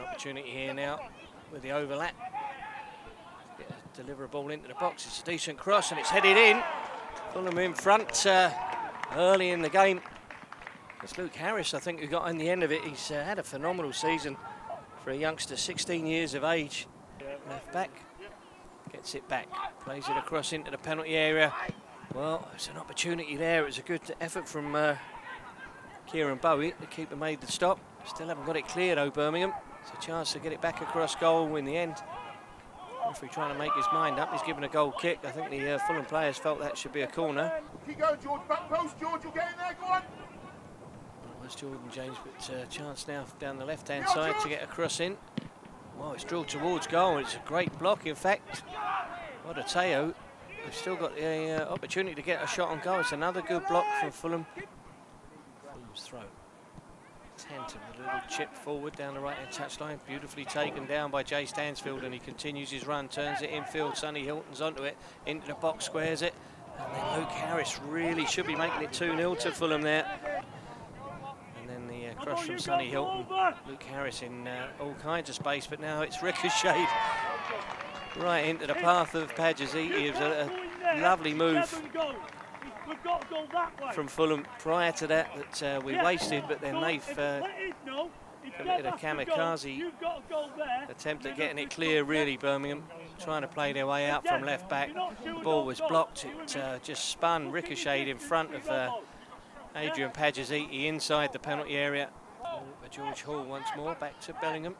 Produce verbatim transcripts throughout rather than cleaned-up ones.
an opportunity here now with the overlap. Deliver a ball into the box. It's a decent cross and it's headed in. Fulham in front uh, early in the game. It's Luke Harris, I think, who got in the end of it. He's uh, had a phenomenal season for a youngster, sixteen years of age. Left back, gets it back, plays it across into the penalty area. Well, it's an opportunity there. It was a good effort from uh, Kieran Bowie. The keeper made the stop. Still haven't got it clear though, Birmingham. It's a chance to get it back across goal in the end. Referee trying to make his mind up. He's given a goal kick. I think the uh, Fulham players felt that should be a corner. Keep going, George. Back post, George. You'll get in there. Go on. It was Jordan James, but uh, chance now down the left-hand side to get a cross in. Well, it's drilled towards goal. It's a great block, in fact. What a Teo. They've still got the uh, opportunity to get a shot on goal. It's another good block from Fulham. Fulham's throw. Tantum, a little chip forward down the right-hand touchline. Beautifully taken down by Jay Stansfield, and he continues his run, turns it infield. Sonny Hilton's onto it, into the box, squares it. And then Luke Harris really should be making it two nil to Fulham there. And then the uh, cross from Sonny Hilton. Luke Harris in uh, all kinds of space, but now it's ricocheted right into the path of Pajaziti. It was a, a lovely move from Fulham prior to that that uh, we yeah, wasted, but then they've uh, no, committed a kamikaze attempt at getting it clear, really, Birmingham. Trying to play their way out from left back. The ball was blocked. It uh, just spun, ricocheted in front of uh, Adrion Pajaziti inside the penalty area. Oh, George Hall once more, back to Bellingham.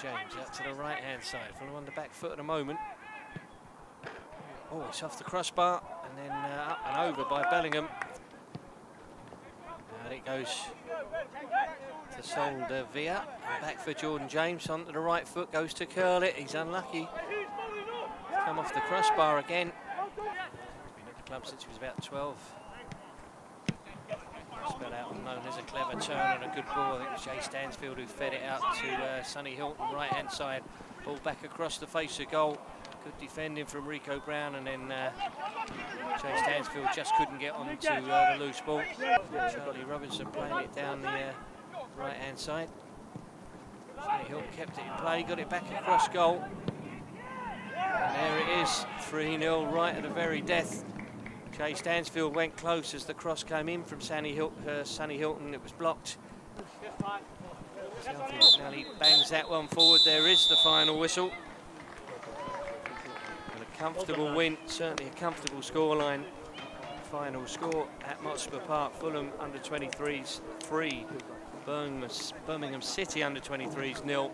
Jordan James out to the right-hand side. Fulham on the back foot at the moment. Oh, it's off the crossbar and then uh, up and over by Bellingham. And it goes to Sol de Villa. Back for Jordan James, onto the right foot, goes to curl it. He's unlucky. Come off the crossbar again. Been at the club since he was about twelve. Spell out unknown as a clever turn and a good ball. I think it was Jay Stansfield who fed it out to uh, Sonny Hilton, right-hand side. Ball back across the face of goal. Good defending from Rico Brown, and then uh, Jay Stansfield just couldn't get onto uh, the loose ball. Charlie Robinson playing it down the uh, right-hand side. Sonny Hill kept it in play, got it back across goal. And there it is, three nil right at the very death. Jay Stansfield went close as the cross came in from Sonny Hill, uh, Sonny Hilton. It was blocked. McNally bangs that one forward. There is the final whistle. Comfortable win, certainly a comfortable scoreline. Final score at Motspur Park, Fulham under twenty-threes, three. Birmingham City under twenty-threes, nil.